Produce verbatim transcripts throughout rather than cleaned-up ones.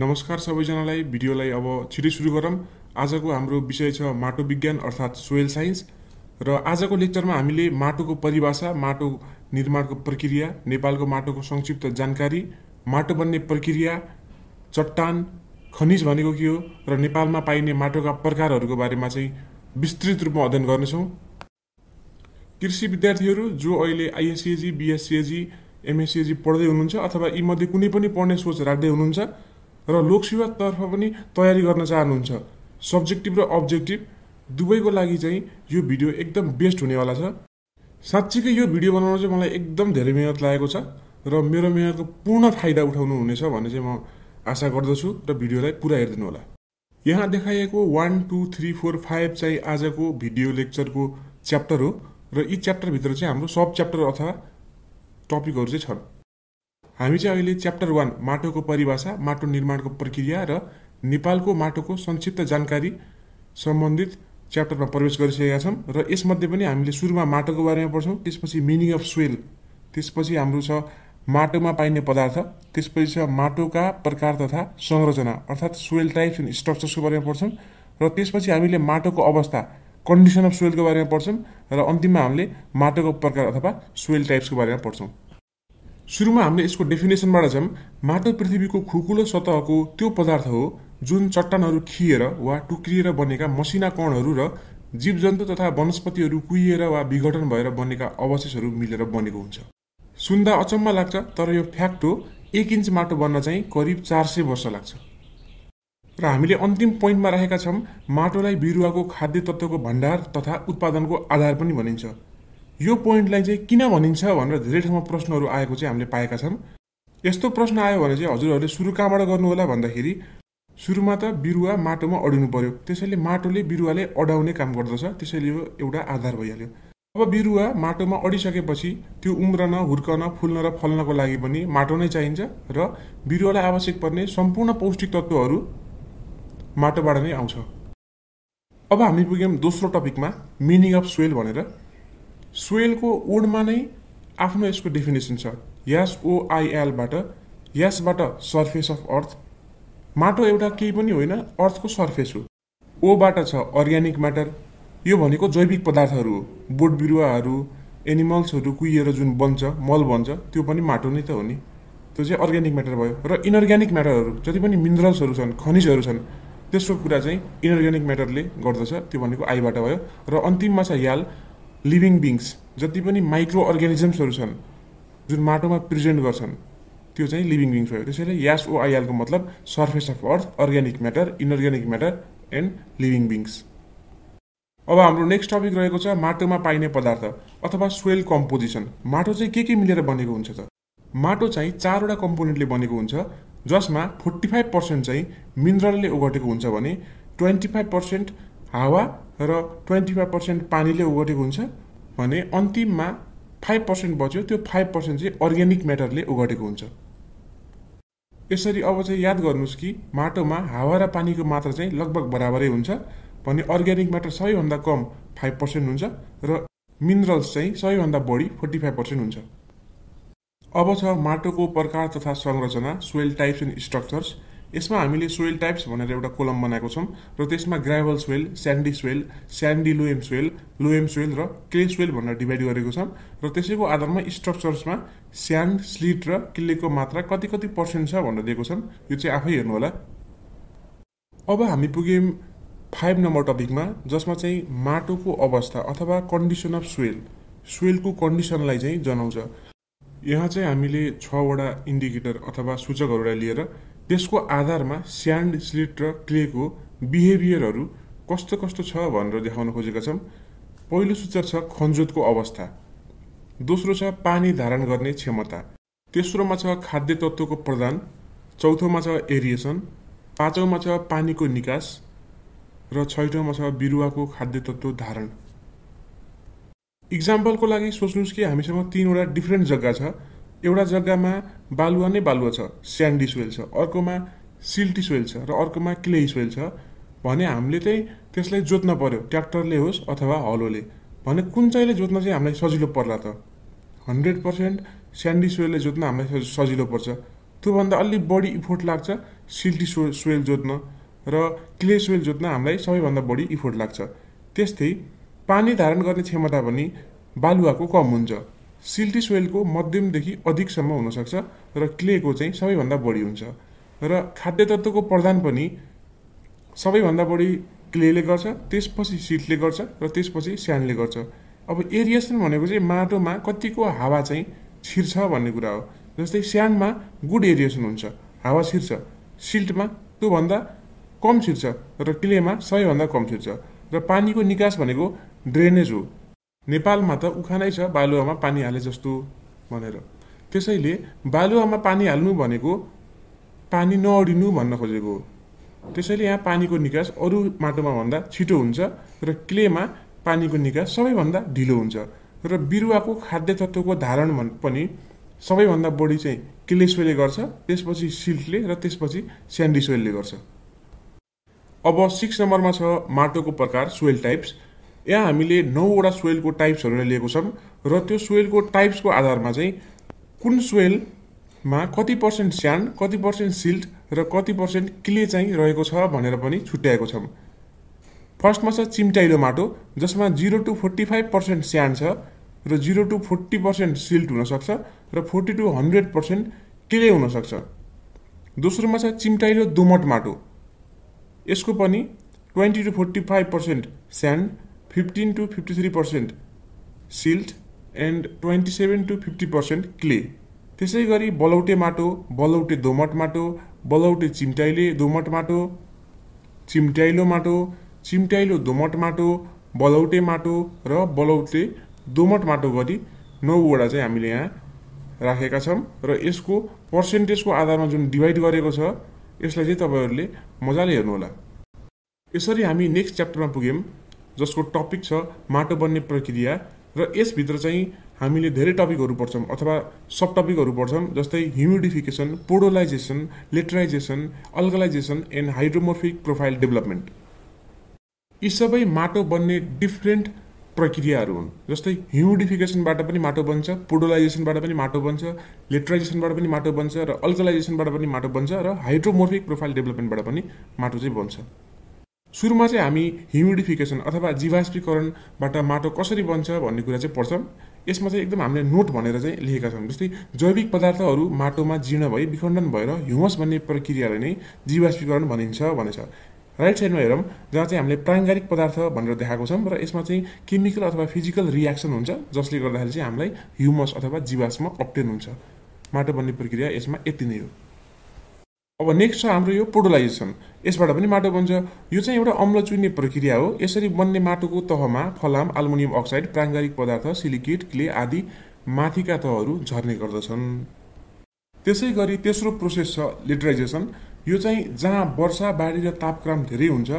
नमस्कार सबैजनालाई भिडियोलाई अब छिटै सुरु गरौं। आजको हाम्रो विषय छ माटो विज्ञान अर्थात सोइल साइन्स र आजको लेक्चरमा हामीले माटोको परिभाषा, माटो निर्माणको प्रक्रिया, नेपालको माटोको संक्षिप्त जानकारी, माटो बन्ने प्रक्रिया, चट्टान, खनिज भनेको के हो र नेपालमा पाइने माटोका प्रकारहरूको बारेमा चाहिँ विस्तृत रूपमा अध्ययन गर्नेछौं। कृषि विद्यार्थीहरू जो अहिले आईसीएग, बीएसएग, एमएसcAg पढ्दै हुनुहुन्छ अथवा यी मध्ये कुनै पनि पढ्ने सोच राख्दै हुनुहुन्छ र लोकसेवा तर्फ पनि तयारी गर्न चाहनुहुन्छ, सब्जेक्टिभ र अब्जेक्टिभ दुवैको लागि चाहिँ यो भिडियो एकदम बेस्ट हुनेवाला छ। साच्चीकै यो भिडियो बनाउन चाहिँ मलाई एकदम धेरै मेहनत लागेको छ र मेरो मेहनतको पूर्ण फाइदा उठाउनु हुनेछ भन्ने चाहिँ म आशा गर्दछु र भिडियोलाई पुरा हेर्दिनु होला। यहाँ देखाइएको एक दुई तीन चार पाँच चाहिँ आजको भिडियो लेक्चरको च्याप्टर हो र यी च्याप्टर भित्र चाहिँ हाम्रो सब च्याप्टर अथवा टपिकहरु चाहिँ छन्। हामी चाहिँ अहिले च्याप्टर एक माटोको परिभाषा, माटो निर्माणको प्रक्रिया र नेपालको माटोको संक्षिप्त जानकारी सम्बन्धित च्याप्टरमा प्रवेश गरिसकेका छौं र यसमध्ये पनि हामीले सुरुमा माटोको बारेमा पढ्छौं, त्यसपछि मिनिङ अफ सोइल, त्यसपछि हाम्रो छ माटोमा पाइने पदार्थ, त्यसपछि छ माटोका प्रकार तथा संरचना अर्थात सोइल टाइप्स एन्ड स्ट्रक्चर्सको बारेमा पढ्छौं र त्यसपछि हामीले माटोको अवस्था, कन्डिसन अफ सोइलको बारेमा पढ्छौं र अन्तिममा हामीले माटोको प्रकार अथवा सोइल टाइप्सको बारेमा पढ्छौं। सुरुमा हामीले यसको डेफिनेसनबाट जाम। माटो पृथ्वीको खुकुलो सतहको त्यो पदार्थ हो जुन चट्टानहरू खिएर वा टुक्रिएर बनेका मसिना कणहरू र जीवजन्तु तथा वनस्पतिहरू कुहिएर वा विघटन भएर बनेका अवशेषहरू मिलेर बनेको हुन्छ। सुन्दा अचम्म लाग्छ तर यो फ्याक्ट हो। एक इन्च माटो बन्न चाहिँ करिब चार सय वर्ष लाग्छ। र हामीले अन्तिम पोइन्टमा राखेका छौं माटोलाई बिरुवाको खाद्य तत्वको भण्डार तथा उत्पादनको आधार पनि भनिन्छ। यो पोइन्टलाई चाहिँ किन भनिन्छ भनेर धेरै ठाउँमा प्रश्नहरू आएको चाहिँ हामीले पाएका छौं। यस्तो प्रश्न आयो भने चाहिँ हजुरहरूले सुरु कहाँबाट गर्नु होला भन्दाखेरि सुरुमा त बिरुवा माटोमा अड्नु पर्यो, त्यसैले माटोले बिरुवाले अडाउने काम गर्दछ, त्यसैले यो एउटा आधार भइहाल्यो। अब बिरुवा माटोमा अडिसकेपछि त्यो उम्रन, हुर्कन, फुल्न र फल्नको लागि पनि माटो नै चाहिन्छ र बिरुवालाई आवश्यक पर्ने सम्पूर्ण पौष्टिक तत्वहरू माटोबाट नै आउँछ। अब हामी पुग्यौं दोस्रो टपिकमा मिनिङ अफ सोइल भनेर। सोइलको ओडमा नै आफ्नो यसको डेफिनेसन छ, यास ओआइएल बाट। यासबाट सर्फेस अफ अर्थ। माटो एउटा केही पनि होइन, अर्थको सर्फेस हो। ओ बाट छ अर्ग्यानिक म्याटर, यो भनेको जैविक पदार्थहरू हो। बोट बिरुवाहरू, एनिमल्सहरू कुहिएर जुन बन्छ, मल बन्छ, त्यो पनि माटो नै त हो नि, त्यो चाहिँ अर्ग्यानिक म्याटर भयो। र इनअर्ग्यानिक म्याटरहरू जति पनि मिनरल्सहरू छन्, खनिजहरू छन्, त्यसको कुरा चाहिँ इनअर्ग्यानिक म्याटरले गर्दछ, त्यो भनेको आईबाट भयो। र अन्तिममा छ याल, लिभिङ बिङ्स, जति पनि माइक्रो अर्ग्यानिजम्सहरू छन् जुन माटोमा प्रेजेन्ट गर्छन्, त्यो चाहिँ लिभिङ बिङ्स भयो। त्यसैले यास ओ आईएल को मतलब surface of earth, organic matter, inorganic matter and living beings. अब हाम्रो नेक्स्ट टपिक रहेको छ माटोमा पाइने पदार्थ अथवा सोइल कम्पोजिसन। माटो चाहिँ के के मिलेर बनेको हुन्छ त? माटो चाहिँ चारवटा कम्पोनेन्टले बनेको हुन्छ, जसमा पैंतालीस प्रतिशत चाहिँ मिनरलले ओगटेको हुन्छ भने पच्चीस प्रतिशत हावा र पच्चीस प्रतिशत पानीले ओगटेको हुन्छ भने अन्तिममा पाँच प्रतिशत बच्यो, त्यो पाँच प्रतिशत चाहिँ अर्ग्यानिक म्याटरले ओगटेको हुन्छ। यसरी अब चाहिँ याद गर्नुस् कि माटोमा हावा र पानीको मात्रा चाहिँ लगभग बराबरै हुन्छ भने अर्ग्यानिक म्याटर सबैभन्दा कम पाँच प्रतिशत हुन्छ र मिनरल्स चाहिँ सबैभन्दा बढी पैंतालीस प्रतिशत हुन्छ। अब छ माटोको प्रकार तथा संरचना, सोइल टाइप्स एन्ड स्ट्रक्चर्स। यसमा हामीले सोइल टाइप्स भनेर एउटा कोलम बनाएको छौं र त्यसमा gravel soil, sandy soil, sandy loam soil, loam soil र क्ले सोइल भनेर डिभाइड गरेको छौं र त्यसैको आधारमा स्ट्रक्चर्समा स्यान्ड, स्लिट र क्लेको मात्रा कति कति पर्सेन्ट छ भनेर दिएको छौं। यो चाहिँ आफै हेर्नु होला। अब हामी पुग्यौं पाँच नम्बर टपिकमा, जसमा चाहिँ माटोको अवस्था अथवा कन्डिसन अफ सोइल, सोइलको कन्डिसनलाई चाहिँ जनाउँछ। यहाँ चाहिँ हामीले छवटा इन्डिकेटर अथवा सूचकहरूलाई लिएर त्यसको आधारमा स्यान्ड, स्लिट र क्लेको बिहेभियरहरू कस्तो कस्तो छ भनेर देखाउन खोजेका छौं। पहिलो सूचक छ खनजोतको अवस्था, दोस्रो छ पानी धारण गर्ने क्षमता, तेस्रोमा छ खाद्य तत्वको प्रदान, चौथोमा छ एरिएसन, पाँचौँमा छ पानीको निकास र छैटौँमा छ बिरुवाको खाद्य तत्व धारण। इक्जाम्पलको लागि सोच्नुहोस् कि हामीसँग तीनवटा डिफ्रेन्ट जग्गा छ। एउटा जग्गामा बालुवा नै बालुवा छ, स्यान्डी सोइल छ, अर्कोमा सिल्टी सोइल छ र अर्कोमा क्ले सोइल छ भने हामीले चाहिँ त्यसलाई जोत्न पर्यो, ट्र्याक्टरले होस् अथवा हलोले, भने कुन चाहिँले जोत्न चाहिँ हामीलाई सजिलो पर्ला त? हन्ड्रेड पर्सेन्ट स्यान्डी सोइलले जोत्न हामीलाई सजिलो पर्छ, त्यो भन्दा अलि बढी इफोर्ट लाग्छ सिल्टी स्वेल जोत्न र क्ले स्वेल जोत्न हामीलाई सबैभन्दा बढी इफोर्ट लाग्छ। त्यस्तै पानी धारण गर्ने क्षमता पनि बालुवाको कम हुन्छ। सिल्टी स्वेलको मध्यमदेखि अधिकसम्म हुन सक्छ र क्लेको चाहिँ सबैभन्दा बढी हुन्छ र खाद्य तत्वको प्रदान पनि सबैभन्दा बढी क्लेले गर्छ, त्यसपछि सिल्टले गर्छ र त्यसपछि स्यान्डले गर्छ। अब एरिएसन भनेको चाहिँ माटोमा कतिको हावा चाहिँ छिर्छ भन्ने कुरा हो। जस्तै स्यान्डमा गुड एरिएसन हुन्छ, हावा छिर्छ, सिल्टमा त्यो भन्दा कम छिर्छ र क्लेमा सबैभन्दा कम छिर्छ। र पानीको निकास भनेको ड्रेनेज हो। नेपालमा त उखानै छ बालुवामा पानी हाले जस्तो भनेर। त्यसैले बालुवामा पानी हाल्नु भनेको पानी नअडिनु भन्न खोजेको हो। त्यसैले यहाँ पानीको निकास अरू माटोमा भन्दा छिटो हुन्छ र क्लेमा पानीको निकास सबैभन्दा ढिलो हुन्छ। र बिरुवाको खाद्य तत्वको धारण पनि सबैभन्दा बढी चाहिँ क्ले स्वेलले गर्छ, त्यसपछि सिल्टले र त्यसपछि स्यान्डी स्वेलले गर्छ। अब सिक्स नम्बरमा छ माटोको प्रकार, स्वेल टाइप्स। यहाँ हामीले नौवटा स्वेलको टाइप्सहरू लिएको छौँ र त्यो स्वेलको टाइप्सको आधारमा चाहिँ कुन स्वेलमा कति पर्सेन्ट स्यान्ड, कति पर्सेन्ट सिल्ट र कति पर्सेन्ट क्ले चाहिँ रहेको छ भनेर पनि छुट्याएको छौँ। फर्स्टमा छ चिम्टाइलो माटो, जसमा zero to forty five percent sand छ र zero to forty percent silt हुनसक्छ र forty to hundred percent clay हुनसक्छ। दोस्रोमा छ चिम्टाइलो दोमट माटो, यसको पनि twenty to forty five percent sand, fifteen to fifty three percent silt and twenty seven to fifty percent clay. त्यसै गरी बलौटे माटो, बलौटे दोमट माटो, बलौटे चिम्टाइले दोमट माटो, चिम्टाइलो माटो, चिम्टाइलो दोमट माटो, बलौटे माटो र बलौटे दोमट माटो गरी नौवटा चाहिँ हामीले यहाँ राखेका छौँ र यसको पर्सेन्टेजको आधारमा जुन डिवाइड गरेको छ यसलाई चाहिँ तपाईहरुले मजाले हेर्नुहोला। यसरी हामी नेक्स्ट च्याप्टरमा पुग्यौं, जसको टपिक छ माटो बन्ने प्रक्रिया र यसभित्र चाहिँ हामीले धेरै टपिकहरू पढ्छौँ अथवा सब टपिकहरू पढ्छौँ। जस्तै humidification, podzolization, laterization, alkalization and hydromorphic profile development. यी सबै माटो बन्ने डिफ्रेन्ट प्रक्रियाहरू हुन्। जस्तै ह्युमिडिफिकेसनबाट पनि माटो बन्छ, पोडोलाइजेसनबाट पनि माटो बन्छ, लेटराइजेसनबाट पनि माटो बन्छ र अल्कलाइजेसनबाट पनि माटो बन्छ र हाइड्रोमोर्फिक प्रोफाइल डेभलपमेन्टबाट पनि माटो चाहिँ बन्छ। सुरुमा चाहिँ हामी ह्युमिडिफिकेसन अथवा जीवाष्पीकरणबाट माटो कसरी बन्छ भन्ने कुरा चाहिँ पढ्छौँ। यसमा चाहिँ एकदम हामीले नोट भनेर चाहिँ लेखेका छौँ। जस्तै जैविक पदार्थहरू माटोमा जीर्ण भई विखण्डन भएर ह्युमस भन्ने प्रक्रियालाई नै जीवाष्पीकरण भनिन्छ भनेछ। राइट साइडमा हेरौँ, जहाँ चाहिँ हामीले प्राङ्गारिक पदार्थ भनेर देखाएको छौँ र यसमा चाहिँ केमिकल अथवा फिजिकल रियाक्सन हुन्छ, जसले गर्दाखेरि चाहिँ हामीलाई ह्युमस अथवा जीवाष्म अप्टेन हुन्छ। माटो बन्ने प्रक्रिया यसमा यति नै हो। अब नेक्स्ट छ हाम्रो यो पोडोलाइजेसन, यसबाट पनि माटो बन्छ। यो चाहिँ एउटा अम्ल चुन्ने प्रक्रिया हो। यसरी बन्ने माटोको तहमा फलाम, अल्युमिनियम अक्साइड, प्राङ्गारिक पदार्थ, सिलिकेट, क्ले आदि माथिका तहहरू झर्ने गर्दछन्। त्यसै गरी तेस्रो प्रोसेस छ लेटराइजेसन। यो चाहिँ जहाँ वर्षा, बाढी र तापक्रम धेरै हुन्छ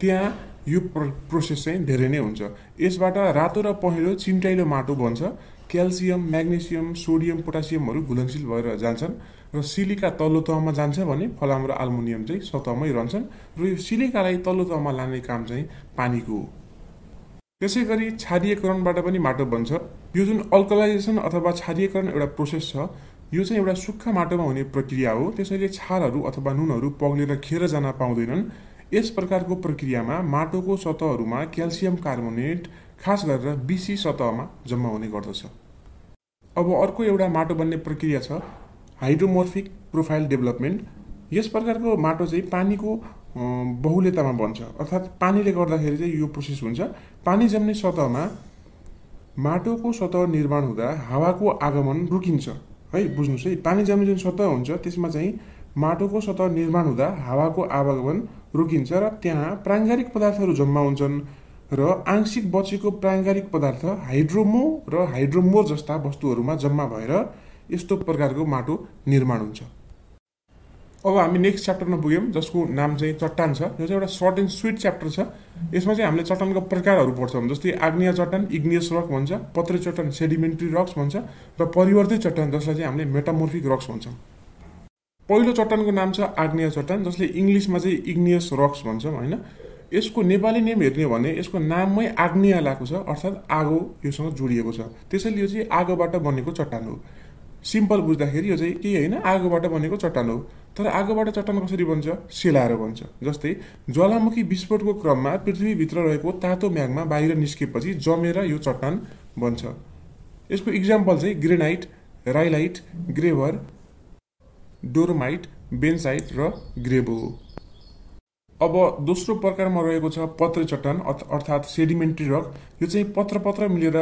त्यहाँ यो प्रोसेस चाहिँ धेरै नै हुन्छ। यसबाट रातो र पहेँलो चिम्टाइलो माटो बन्छ। क्याल्सियम, म्याग्नेसियम, सोडियम, पोटासियमहरू घुलनशील भएर जान्छन् र सिलिका तल्लो तहमा जान्छ भने फलाम र अल्युमिनियम चाहिँ सतहमै रहन्छन् र यो सिलिकालाई तल्लो तहमा लाने काम चाहिँ पानीको हो। त्यसै गरी क्षारीयकरणबाट पनि माटो बन्छ। यो जुन अल्कलाइजेसन अथवा क्षारीयकरण एउटा प्रोसेस छ, यो चाहिँ एउटा सुक्खा माटोमा हुने प्रक्रिया हो। त्यसैले क्षारहरू अथवा नुनहरू पग्लेर खेर जान पाउँदैनन्। यस प्रकारको प्रक्रियामा माटोको सतहहरूमा क्याल्सियम कार्बोनेट खास गरेर बीसी सतहमा जम्मा हुने गर्दछ। अब अर्को एउटा माटो बन्ने प्रक्रिया छ हाइड्रोमोर्फिक प्रोफाइल डेभलपमेन्ट। यस प्रकारको माटो चाहिँ पानीको बहुलतामा बन्छ, अर्थात् पानीले गर्दाखेरि चाहिँ यो प्रोसेस हुन्छ। पानी जम्ने सतहमा माटोको सतह निर्माण हुँदा हावाको आगमन रुकिन्छ है। बुझ्नुहोस् है, पानी जम्ने जुन सतह हुन्छ त्यसमा चाहिँ माटोको सतह निर्माण हुँदा हावाको आवागमन रुकिन्छ र त्यहाँ प्राङ्गारिक पदार्थहरू जम्मा हुन्छन् र आंशिक बचेको प्राङ्गारिक पदार्थ हाइड्रोमो र हाइड्रोमोर जस्ता वस्तुहरूमा जम्मा भएर यस्तो प्रकारको माटो निर्माण हुन्छ। अब हामी नेक्स्ट च्याप्टरमा पुग्यौँ, जसको नाम चाहिँ चट्टान छ। यो चाहिँ एउटा सर्ट एन्ड स्विट च्याप्टर छ। यसमा चाहिँ हामीले चट्टानको प्रकारहरू पढ्छौँ। जस्तै आग्नेय चट्टान इग्नियस रक भन्छ, पत्रे चट्टान सेडिमेन्ट्री रक्स भन्छ र परिवर्तित चट्टान जसलाई चाहिँ हामीले मेटामोर्फिक रक्स भन्छौँ। पहिलो चट्टानको नाम छ आग्नेय चट्टान, जसले इङ्ग्लिसमा चाहिँ इग्नियस रक्स भन्छौँ होइन। यसको नेपाली नेम हेर्ने हो भने यसको नाममै आग्नेय लागेको छ, अर्थात् आगो योसँग जोडिएको छ। त्यसैले यो चाहिँ आगोबाट बनेको चट्टान हो। सिम्पल बुझ्दाखेरि यो चाहिँ केही हैन आगोबाट बनेको चट्टान हो तर आगोबाट चट्टान कसरी बन्छ सेलाएर बन्छ जस्तै ज्वालामुखी विस्फोटको क्रममा पृथ्वी भित्र रहेको तातो म्याग्मा बाहिर निस्केपछि जमेर यो चट्टान बन्छ यसको एक्जाम्पल चाहिँ ग्रेनाइट राइलाइट ग्रेभर डोरमाइट बेन्साइट र ग्रेबो हो अब दोस्रो प्रकारमा रहेको छ पत्रे चट्टान अर्थात सेडिमेन्ट्री रक यो चाहिँ पत्र पत्र मिलेर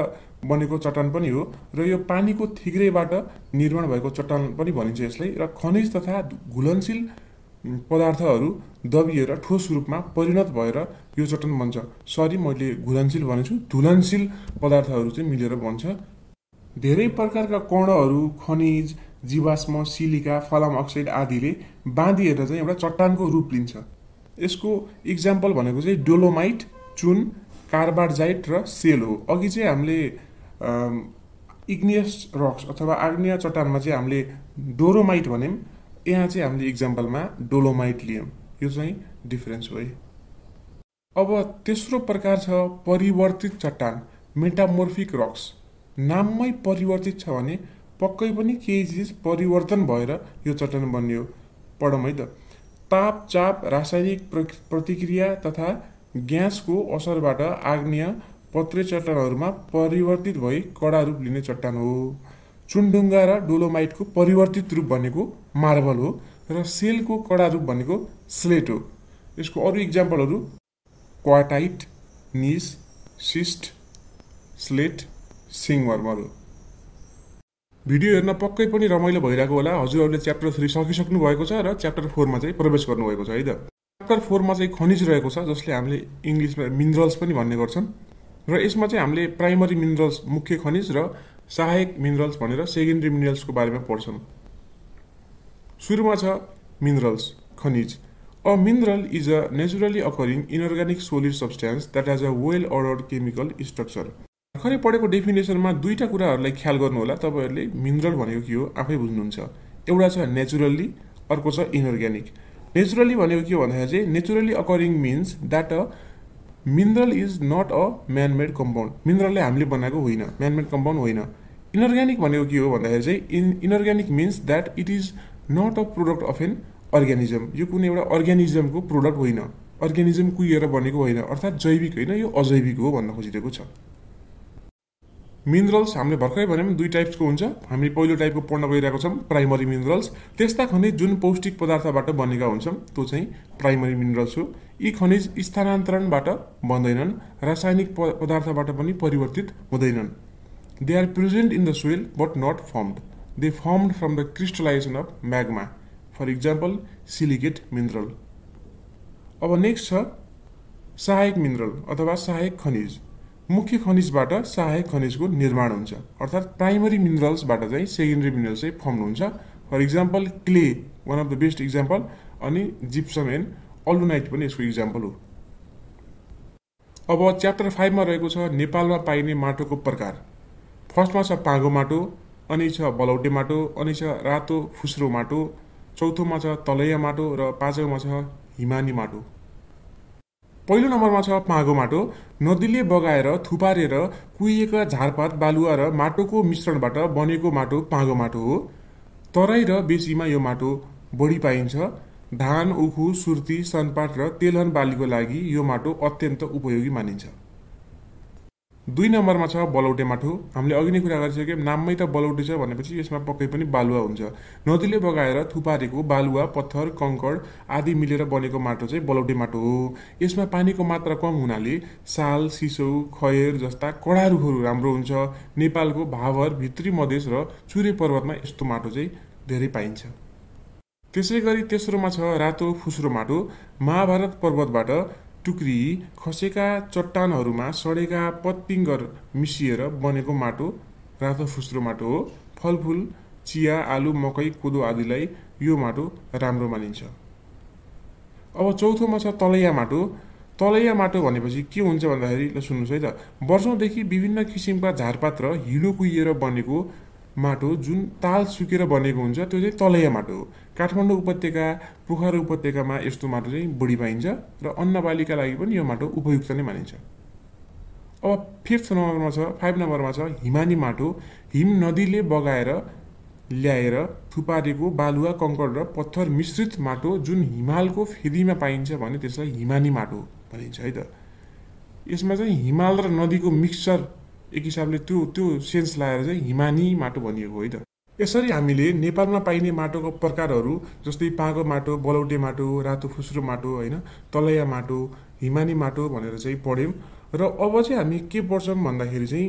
बनेको चट्टान पनि हो र यो पानीको थिग्रैबाट निर्माण भएको चट्टान पनि भनिन्छ यसलाई र खनिज तथा घुलनशील पदार्थहरू दबिएर ठोस रूपमा परिणत भएर यो चट्टान बन्छ सरी मैले घुलनशील भनेछु धुलनशील पदार्थहरू चाहिँ मिलेर बन्छ धेरै प्रकारका कणहरू खनिज जीवाश्म सिलिका फलाम अक्साइड आदिले बाँधिएर चाहिँ एउटा चट्टानको रूप लिन्छ यसको एक्जाम्पल भनेको चाहिँ डोलोमाइट चुन कार्बाइड र सेल हो अघि चाहिँ हामीले इग्नियस रक्स अथवा आग्नेय चट्टानमा चाहिँ हामीले डोरोमाइट भन्यौं यहाँ चाहिँ हामीले एक्जाम्पलमा डोलोमाइट लियौं यो चाहिँ डिफरेन्स भयो अब तेस्रो प्रकार छ परिवर्तित चट्टान मेटामोर्फिक रक्स नाममै परिवर्तित छ भने पक्कै पनि केही चीज परिवर्तन भएर यो चट्टान बन्यो पढौँ है त ताप चाप रासायनिक प्रतिक्रिया तथा ग्यासको असरबाट आग्नेय पत्रे चट्टानहरुमा परिवर्तित भई कडा रूप लिने चट्टान हो चुनडुंगा र डोलोमाइटको परिवर्तित रूप बनेको मार्बल हो र सेलको कडा रूप बनेको स्लेट हो यसको अरु एक्जाम्पलहरु क्वार्टाइट निस सिस्ट स्लेट सिंगमर्मर हो भिडियो हेर्न पक्कै पनि रमाइलो भइराको होला हजुरहरुले च्याप्टर थ्री सकिसक्नु भएको छ र च्याप्टर फोर मा चाहिँ प्रवेश गर्नु भएको छ है त च्याप्टर फोर मा चाहिँ खनिज रहेको छ जसले हामीले इंग्लिशमा मिनरल्स पनि भन्ने गर्छन् र यसमा चाहिँ हामीले प्राइमरी मिनरल्स मुख्य खनिज र सहायक मिनरल्स भनेर सेकेन्डरी मिनरल्स को बारेमा पढ्छौं सुरुमा छ मिनरल्स खनिज a mineral is a naturally occurring inorganic solid substance that has a well ordered chemical structure भर्खरै पढेको डेफिनेसनमा दुईटा कुराहरुलाई ख्याल गर्नु होला तपाईहरुले मिनरल भनेको के हो आफै बुझ्नुहुन्छ एउटा छ नेचुरली अर्को छ इनअर्गानिक नेचुरली भनेको के हो भन्दा चाहिँ naturally occurring means that a mineral is not a man made compound मिनरलले हामीले बनाएको होइन म्यान मेड कम्पाउन्ड होइन इनअर्गानिक भनेको के हो भन्दा चाहिँ inorganic means that it is not a product of an organism यो कुनै एउटा अर्गानिजमको प्रोडक्ट होइन अर्गानिजम कुएर बनेको होइन अर्थात जैविक होइन यो अजैविक हो भन्न खोजिरहेको छ मिनरल्स हामीले भर्खरै भन्यौं दुई टाइप्सको हुन्छ हामी पहिलो टाइपको पढ्न गइरहेको छौं प्राइमरी मिनरल्स त्यस्ता खनिज जुन पौष्टिक पदार्थबाट बनेका हुन्छन् त्यो चाहिँ प्राइमरी मिनरल्स हो यी खनिज स्थानान्तरणबाट बन्दैनन् रासायनिक पदार्थबाट पनि परिवर्तित हुँदैनन् they are present in the soil but not formed they formed from the crystallization of magma for example silicate mineral अब नेक्स्ट छ सहायक मिनरल अथवा सहायक खनिज मुख्य खनिजबाट सहायक खनिजको निर्माण हुन्छ अर्थात प्राइमरी मिनरल्सबाट चाहिँ सेकेन्डरी मिनरल्स चाहिँ फर्म हुन्छ for example clay one of the best example अनि जिप्सम एन्ड अल्युनाइट पनि यसको एक्जाम्पल हो अब च्याप्टर फाइभ मा रहेको छ नेपालमा पाइने माटोको प्रकार फर्स्टमा छ पाँगो माटो अनि छ बलौटे माटो अनि छ रातो फुस्रो माटो चौथोमा छ तलैया माटो र पाँचौँमा छ हिमानी माटो पहिलो नम्बरमा छ पाँगो माटो नदीले बगाएर थुपारेर कुहिएका झारपात बालुवा र माटोको मिश्रणबाट बनेको माटो पाँगो माटो हो तराई र बेसीमा यो माटो बढी पाइन्छ धान उखु सुर्ती सनपाट र तेलहन बालीको लागि यो माटो अत्यन्त उपयोगी मानिन्छ दुई नम्बरमा छ बलौटे माटो हामीले अघि नै कुरा गरिसक्यौं नाममै त बलौटे छ भनेपछि यसमा पक्कै पनि बालुवा हुन्छ नदीले बगाएर थुपारेको बालुवा पत्थर कंकड आदि मिलेर बनेको माटो चाहिँ बलौटे माटो हो यसमा पानीको मात्रा कम हुनाले साल सिसौ खयर जस्ता कडा रुखहरू राम्रो हुन्छ नेपालको भावर भित्री मधेश र चुरे पर्वतमा यस्तो माटो चाहिँ धेरै पाइन्छ त्यसैगरी तेस्रोमा छ रातो फुस्रो माटो महाभारत पर्वतबाट टुक्री खसेका चट्टानहरुमा सडेका पत्तिंगर मिसिएर बनेको माटो रातो फुस्रो माटो हो फलफूल चिया आलु मकै कोदो आदिलाई यो माटो राम्रो मानिन्छ अब चौथोमा छ तलैया माटो तलैया माटो भनेपछि के हुन्छ भन्दाखेरि ल सुन्नुस् है त वर्षौंदेखि विभिन्न किसिमका झारपात र हिलो कुहिएर बनेको माटो जुन ताल सुकेर बनेको हुन्छ त्यो चाहिँ तलैया माटो हो काठमाडौँ उपत्यका पोखरा उपत्यकामा यस्तो माटो चाहिँ बढी पाइन्छ र अन्नबालीका लागि पनि यो माटो उपयुक्त नै मानिन्छ अब फिफ्थ नम्बरमा छ फाइभ नम्बरमा छ हिमानी माटो हिम नदीले बगाएर ल्याएर थुपारेको बालुवा कंकर र पत्थर मिश्रित माटो जुन हिमालको फेदीमा पाइन्छ भने त्यसलाई हिमानी माटो भनिन्छ है त। यसमा चाहिँ हिमाल र नदीको मिक्सचर एक हिसाबले त्यो त्यो सेन्स लाएर चाहिँ हिमानी माटो भनिएको हो है त। यसरी हामीले नेपालमा पाइने माटोको प्रकारहरू जस्तै पागो माटो, बलौटे माटो, रातो फुस्रो माटो हैन, तलैया माटो, हिमानी माटो भनेर चाहिँ पढ्यौं। र अब चाहिँ हामी के पढ्छौं भन्दाखेरि चाहिँ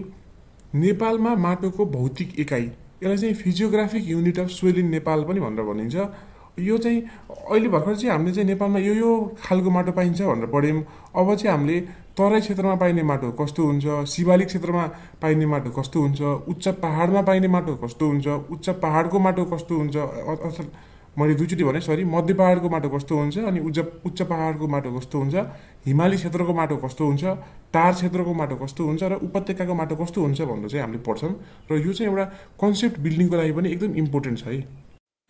नेपालमा माटोको भौतिक एकाई, यसलाई चाहिँ physiographic unit of soil in Nepal पनि भनेर भनिन्छ। यो चाहिँ अहिले भर्खर चाहिँ हामीले चाहिँ नेपालमा यो यो खालको माटो पाइन्छ भनेर पढ्यौं। अब चाहिँ हामीले तराई क्षेत्रमा पाइने माटो कस्तो हुन्छ, शिवालिक क्षेत्रमा पाइने माटो कस्तो हुन्छ, उच्च पहाडमा पाइने माटो कस्तो हुन्छ, उच्च पहाडको माटो कस्तो हुन्छ, अर्थात् मैले दुईचोटी भने सरी, मध्य पहाडको माटो कस्तो हुन्छ अनि उच्च उच्च पहाडको माटो कस्तो हुन्छ, हिमाली क्षेत्रको माटो कस्तो हुन्छ, टार क्षेत्रको माटो कस्तो हुन्छ र उपत्यकाको माटो कस्तो हुन्छ भनेर चाहिँ हामीले पढ्छौं। र यो चाहिँ एउटा कन्सेप्ट बिल्डिङको लागि पनि एकदम इम्पोर्टेन्ट छ है।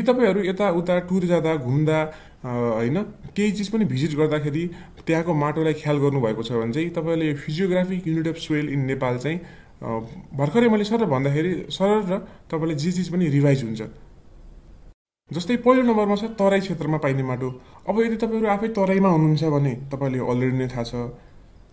तपाईहरु यता उता टुर जादा घुम्दा हैन केही चीज पनि भिजिट गर्दाखेरि त्यहाँको माटोलाई ख्याल गर्नु भएको छ भने चाहिँ तपाईहरुले physiographic unit of soil in Nepal चाहिँ भर्खरै मैले सर भन्दाखेरि सरल र तपाईले जे चीज पनि रिभाइज हुन्छ। जस्तै पहिलो नम्बरमा छ तराई क्षेत्रमा पाइने माटो। अब यदि तपाईहरु आफै तराईमा हुनुहुन्छ भने तपाईले अलरेडी नै थाहा छ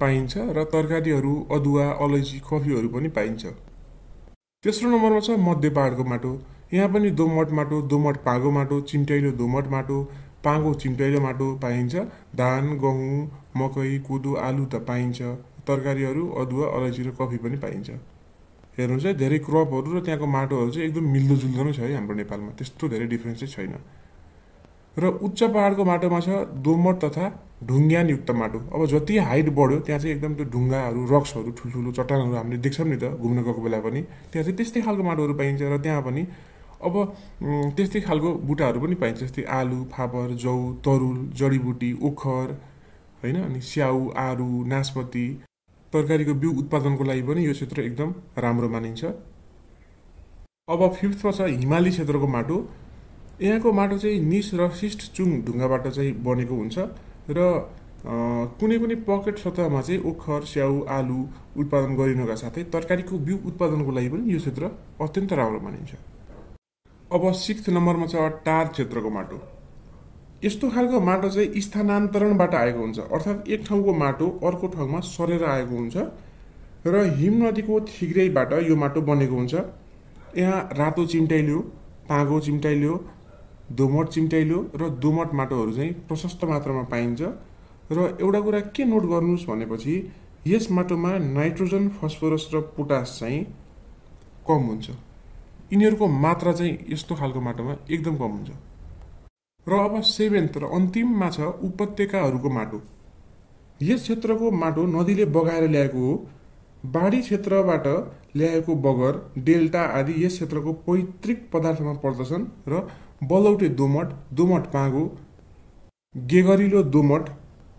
पाइन्छ र तरकारीहरू, अदुवा, अलैँची, कफीहरू पनि पाइन्छ। तेस्रो नम्बरमा छ मध्य पहाडको माटो। यहाँ पनि दोमट माटो, दोमट पागो माटो, चिम्टाइलो दोमट माटो, पागो चिम्टाइलो माटो पाइन्छ। धान, गहुँ, मकै, कोदो, आलु त पाइन्छ, तरकारीहरू, अदुवा, अलैँची र कफी पनि पाइन्छ। हेर्नुहुन्छ है, धेरै क्रपहरू र त्यहाँको माटोहरू चाहिँ एकदम मिल्दोजुल्दो नै छ है हाम्रो नेपालमा, त्यस्तो धेरै डिफ्रेन्स चाहिँ छैन। र उच्च पहाडको माटोमा छ दोमट तथा ढुङ्ग्यानयुक्त माटो। अब जति हाइट बढ्यो त्यहाँ चाहिँ एकदम त्यो ढुङ्गाहरू, रक्सहरू, ठुल्ठुलो चट्टानहरू हामीले देख्छौँ नि त घुम्न गएको बेला पनि, त्यहाँ चाहिँ त्यस्तै खालको माटोहरू पाइन्छ। र त्यहाँ पनि अब त्यस्तै खालको बुट्टाहरू पनि पाइन्छ, जस्तै आलु, फापर, जौ, तरुल, जडीबुटी, ओखर हैन, अनि स्याउ, आरु, नास्पति, तरकारीको बिउ उत्पादनको लागि पनि यो क्षेत्र एकदम राम्रो मानिन्छ। अब फिफ्थमा छ हिमाली क्षेत्रको माटो। यहाँको माटो चाहिँ निस र सिस्ट चुङ ढुङ्गाबाट चाहिँ बनेको हुन्छ र कुनै कुनै पकेट सतहमा चाहिँ ओखर, स्याउ, आलु उत्पादन गरिनुका साथै तरकारीको बिउ उत्पादनको लागि पनि यो क्षेत्र अत्यन्त राम्रो मानिन्छ। अब सिक्स्थ नम्बरमा छ टार क्षेत्रको माटो। यस्तो खालको माटो चाहिँ स्थानान्तरणबाट आएको हुन्छ, अर्थात् एक ठाउँको माटो अर्को ठाउँमा सरेर आएको हुन्छ र हिम नदीको थिग्रैबाट यो माटो बनेको हुन्छ। यहाँ रातो चिम्टाइलो, पागो चिम्टाइलो, दोमट चिम्टाइलो र दोमट माटोहरू चाहिँ प्रशस्त मात्रामा पाइन्छ। र एउटा कुरा के नोट गर्नुस् भनेपछि यस माटोमा नाइट्रोजन, फस्फोरस र पोटास चाहिँ कम हुन्छ, यिनीहरूको मात्रा चाहिँ यस्तो खालको माटोमा एकदम कम हुन्छ। र अब सेभेन्थ र अन्तिममा छ उपत्यकाहरूको माटो। यस क्षेत्रको माटो नदीले बगाएर ल्याएको हो। बाढी क्षेत्रबाट ल्याएको बगर, डेल्टा आदि यस क्षेत्रको पैतृक पदार्थमा पर्दछन् र बलौटे दोमट, दोमट पागो, गेगरिलो दोमट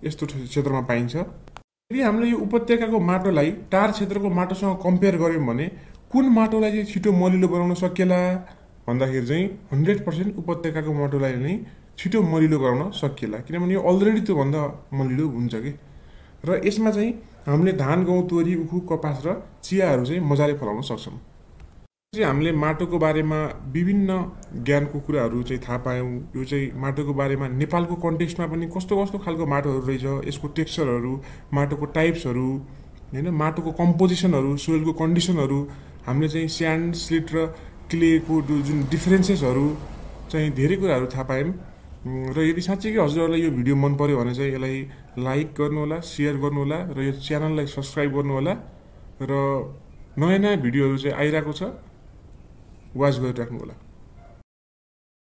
यस्तो क्षेत्रमा पाइन्छ। यदि हामीले यो उपत्यकाको माटोलाई टार क्षेत्रको माटोसँग कम्पेयर गर्यौं भने कुन माटोलाई चाहिँ छिटो मलिलो बनाउन सकिएला भन्दाखेरि चाहिँ हन्ड्रेड पर्सेन्ट उपत्यकाको माटोलाई नै छिटो मलिलो गराउन सकिएला, किनभने यो अलरेडी त्योभन्दा मलिलो हुन्छ कि। र यसमा चाहिँ हामीले धान, गहुँ, तोरी, उखु, कपास र चियाहरू चाहिँ मजाले फलाउन सक्छौँ। चाहिँ हामीले माटोको बारेमा विभिन्न ज्ञानको कुराहरू चाहिँ थाहा पायौँ। यो चाहिँ माटोको बारेमा नेपालको कन्टेक्स्टमा पनि कस्तो कस्तो खालको माटोहरू रहेछ, यसको टेक्स्चरहरू, माटोको टाइप्सहरू हैन, माटोको कम्पोजिसनहरू, सोइलको कन्डिसनहरू, हामीले चाहिँ स्यान्ड, स्लिट र क्लेको जुन डिफ्रेन्सेसहरू चाहिँ धेरै कुराहरू थाहा पायौँ। र यदि साँच्चै हजुरहरूलाई यो भिडियो मन पर्यो भने चाहिँ यसलाई लाइक गर्नुहोला, सेयर गर्नुहोला र यो च्यानललाई सब्स्क्राइब गर्नुहोला र नयाँ नयाँ भिडियोहरू चाहिँ आइरहेको छ, वाच गरिराख्नुहोला।